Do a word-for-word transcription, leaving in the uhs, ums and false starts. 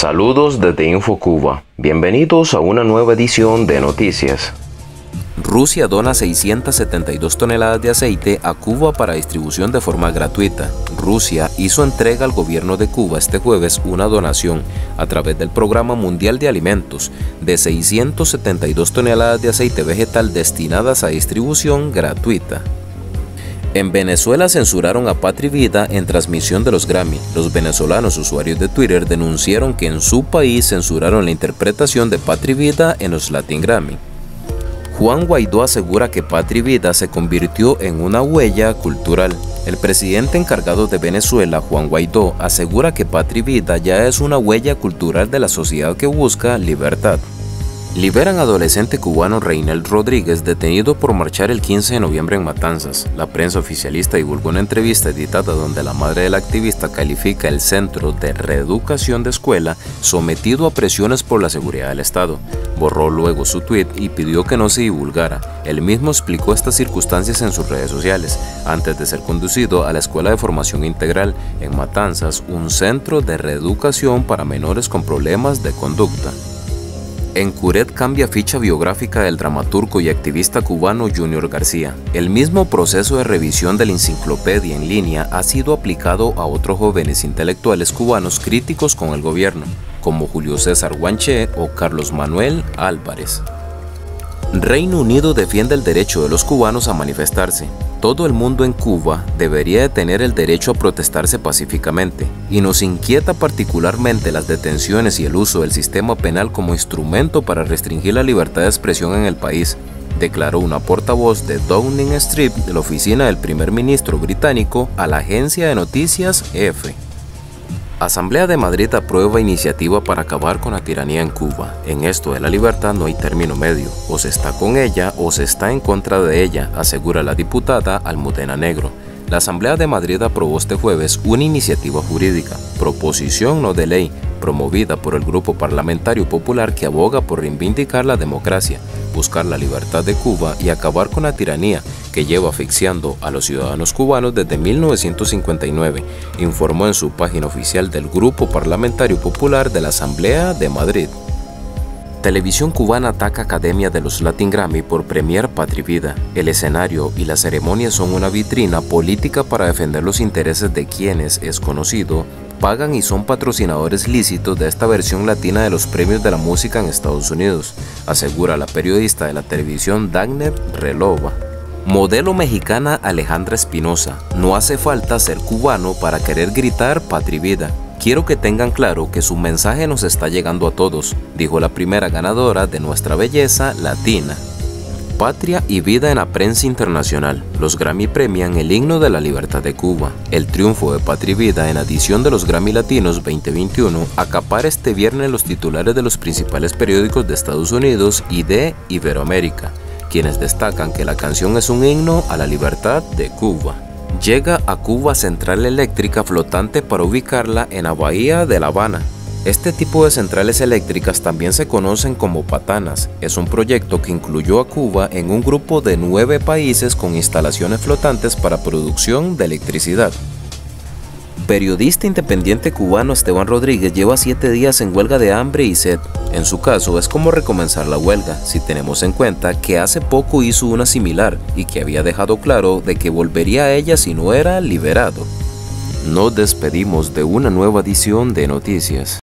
Saludos desde InfoCuba. Bienvenidos a una nueva edición de Noticias. Rusia dona seiscientas setenta y dos toneladas de aceite a Cuba para distribución de forma gratuita. Rusia hizo entrega al gobierno de Cuba este jueves una donación a través del Programa Mundial de Alimentos de seiscientas setenta y dos toneladas de aceite vegetal destinadas a distribución gratuita. En Venezuela censuraron a Patria y Vida en transmisión de los Grammy. Los venezolanos usuarios de Twitter denunciaron que en su país censuraron la interpretación de Patria y Vida en los Latin Grammy. Juan Guaidó asegura que Patria y Vida se convirtió en una huella cultural. El presidente encargado de Venezuela, Juan Guaidó, asegura que Patria y Vida ya es una huella cultural de la sociedad que busca libertad. Liberan adolescente cubano Reynel Rodríguez, detenido por marchar el quince de noviembre en Matanzas. La prensa oficialista divulgó una entrevista editada donde la madre del activista califica el centro de reeducación de escuela sometido a presiones por la seguridad del Estado. Borró luego su tuit y pidió que no se divulgara. Él mismo explicó estas circunstancias en sus redes sociales, antes de ser conducido a la Escuela de Formación Integral en Matanzas, un centro de reeducación para menores con problemas de conducta. Encuret cambia ficha biográfica del dramaturgo y activista cubano Junior García. El mismo proceso de revisión de la enciclopedia en línea ha sido aplicado a otros jóvenes intelectuales cubanos críticos con el gobierno, como Julio César Guanche o Carlos Manuel Álvarez. Reino Unido defiende el derecho de los cubanos a manifestarse. Todo el mundo en Cuba debería de tener el derecho a protestarse pacíficamente, y nos inquieta particularmente las detenciones y el uso del sistema penal como instrumento para restringir la libertad de expresión en el país, declaró una portavoz de Downing Street de la oficina del primer ministro británico a la agencia de noticias E F E. Asamblea de Madrid aprueba iniciativa para acabar con la tiranía en Cuba. En esto de la libertad no hay término medio, o se está con ella o se está en contra de ella, asegura la diputada Almutena Negro. La Asamblea de Madrid aprobó este jueves una iniciativa jurídica, proposición no de ley, promovida por el Grupo Parlamentario Popular que aboga por reivindicar la democracia, buscar la libertad de Cuba y acabar con la tiranía que lleva asfixiando a los ciudadanos cubanos desde mil novecientos cincuenta y nueve, informó en su página oficial del Grupo Parlamentario Popular de la Asamblea de Madrid. Televisión cubana ataca Academia de los Latin Grammy por premiar Patria y Vida. El escenario y la ceremonia son una vitrina política para defender los intereses de quienes, es conocido, pagan y son patrocinadores lícitos de esta versión latina de los premios de la música en Estados Unidos, asegura la periodista de la televisión Dagner Relova. Modelo mexicana Alejandra Espinosa. No hace falta ser cubano para querer gritar Patria y Vida. Quiero que tengan claro que su mensaje nos está llegando a todos, dijo la primera ganadora de Nuestra Belleza Latina. Patria y Vida en la prensa internacional. Los Grammy premian el himno de la libertad de Cuba. El triunfo de Patria y Vida en la edición de los Grammy Latinos veinte veintiuno acapara este viernes los titulares de los principales periódicos de Estados Unidos y de Iberoamérica, quienes destacan que la canción es un himno a la libertad de Cuba. Llega a Cuba central eléctrica flotante para ubicarla en la Bahía de La Habana. Este tipo de centrales eléctricas también se conocen como patanas. Es un proyecto que incluyó a Cuba en un grupo de nueve países con instalaciones flotantes para producción de electricidad. Periodista independiente cubano Esteban Rodríguez lleva siete días en huelga de hambre y sed. En su caso es como recomenzar la huelga, si tenemos en cuenta que hace poco hizo una similar y que había dejado claro de que volvería a ella si no era liberado. Nos despedimos de una nueva edición de Noticias.